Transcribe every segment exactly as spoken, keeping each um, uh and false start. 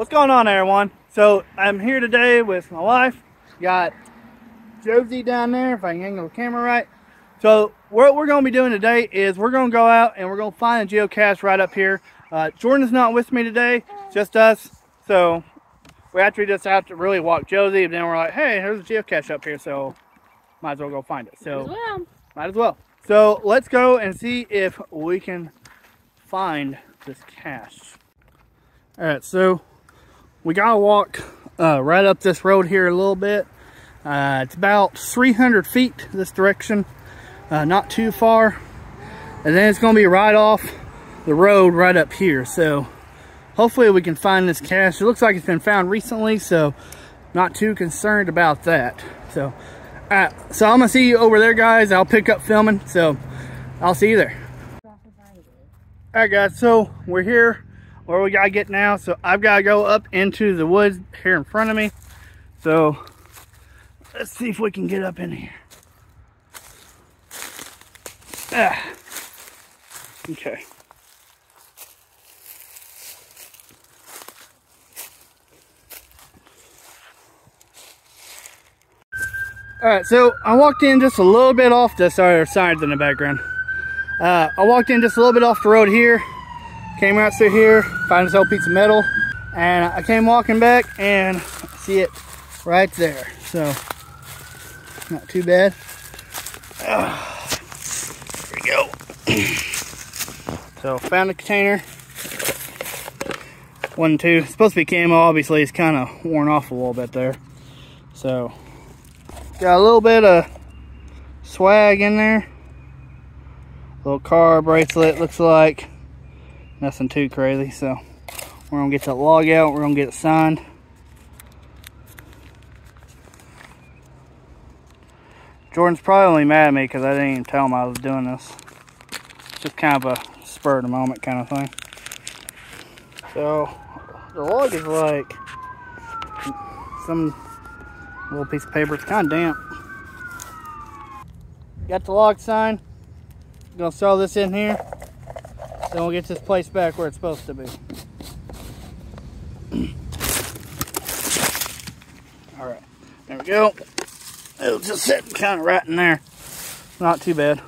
What's going on, Iron One? So I'm here today with my wife. Got Josie down there, if I can angle the camera right. So what we're going to be doing today is we're going to go out and we're going to find a geocache right up here. Uh, Jordan's not with me today, just us. So we actually just have to really walk Josie, and then we're like, hey, there's a geocache up here, so might as well go find it. So might as well. Might as well. So let's go and see if we can find this cache. All right, so we gotta walk uh, right up this road here a little bit. Uh, it's about three hundred feet this direction, uh, not too far. And then it's gonna be right off the road right up here. So hopefully we can find this cache. It looks like it's been found recently, so not too concerned about that. So, all right, so I'm gonna see you over there, guys. I'll pick up filming, so I'll see you there. All right, guys, so we're here where we gotta get now. So I've gotta go up into the woods here in front of me. So let's see if we can get up in here. Ah. Okay. All right, so I walked in just a little bit off the, sorry, there's signs in the background. Uh, I walked in just a little bit off the road here. Came right through here, find this old piece of metal, and I came walking back and I see it right there. So, not too bad. Uh, there we go. So, found the container. One, two. It's supposed to be camo, obviously, it's kind of worn off a little bit there. So, got a little bit of swag in there. Little car bracelet, looks like. Nothing too crazy, so we're gonna get that log out, we're gonna get it signed. Jordan's probably only mad at me because I didn't even tell him I was doing this. It's just kind of a spur of the moment kind of thing. So the log is like some little piece of paper, it's kind of damp. Got the log signed, gonna throw this in here. Then we'll get this place back where it's supposed to be. All right, there we go. It was just sitting kind of right in there. Not too bad.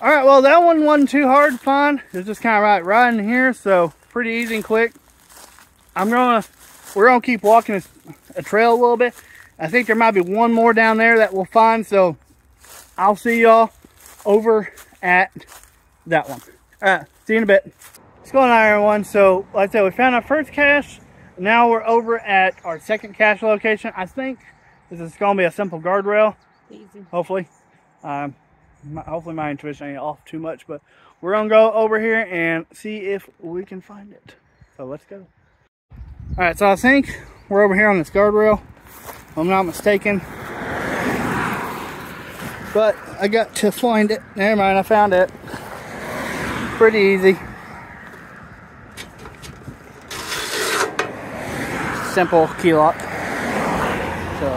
All right, well, that one wasn't too hard to find. It's just kind of right, right in here, so pretty easy and quick. I'm gonna, we're gonna keep walking this, a trail a little bit. I think there might be one more down there that we'll find, so I'll see y'all over at that one. All right, see you in a bit. What's going on, Iron One? So, like I said, we found our first cache. Now we're over at our second cache location. I think this is going to be a simple guardrail. Easy. Hopefully. Um, my, hopefully my intuition ain't off too much, but we're going to go over here and see if we can find it. So, let's go. All right, so I think we're over here on this guardrail, if I'm not mistaken. But I got to find it. Never mind, I found it. Pretty easy. Simple key lock. So.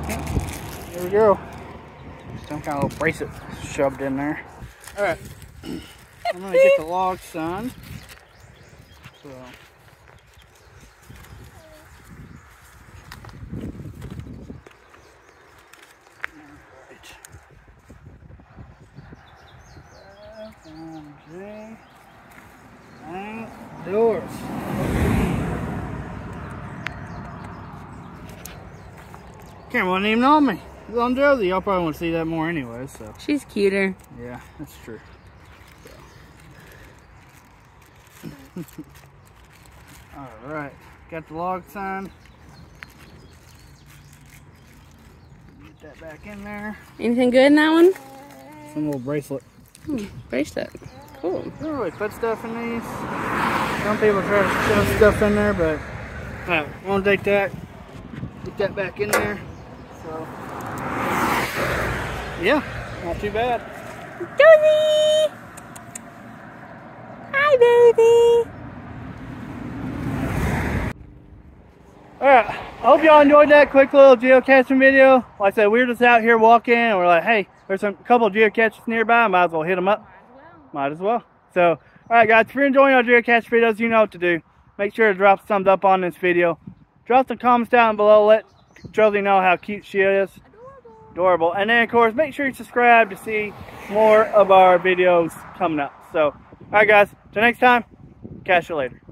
Okay. There we go. Some kind of little bracelet shoved in there. Alright. I'm going to get the log signed. So. Doors. Camera wasn't even on me. It was on Josie. Y'all probably want to see that more anyway, so. She's cuter. Yeah, that's true. So. Alright, got the log signed. Get that back in there. Anything good in that one? Some little bracelet. Hmm, bracelet. Cool. I don't really put stuff in these. Some people try to shove stuff in there, but I won't take that. Get that back in there. So, yeah, not too bad. Josie! Hi, baby! Alright, I hope y'all enjoyed that quick little geocaching video. Like I said, we were just out here walking and we're like, hey, there's a couple of geocaches nearby, might as well hit them up. might as well. So, all right, guys, if you're enjoying our DeerCast videos, you know what to do. Make sure to drop a thumbs up on this video. Drop some comments down below. Let Josie know how cute she is. Adorable. Adorable. And then, of course, make sure you subscribe to see more of our videos coming up. So, all right, guys, till next time, catch you later.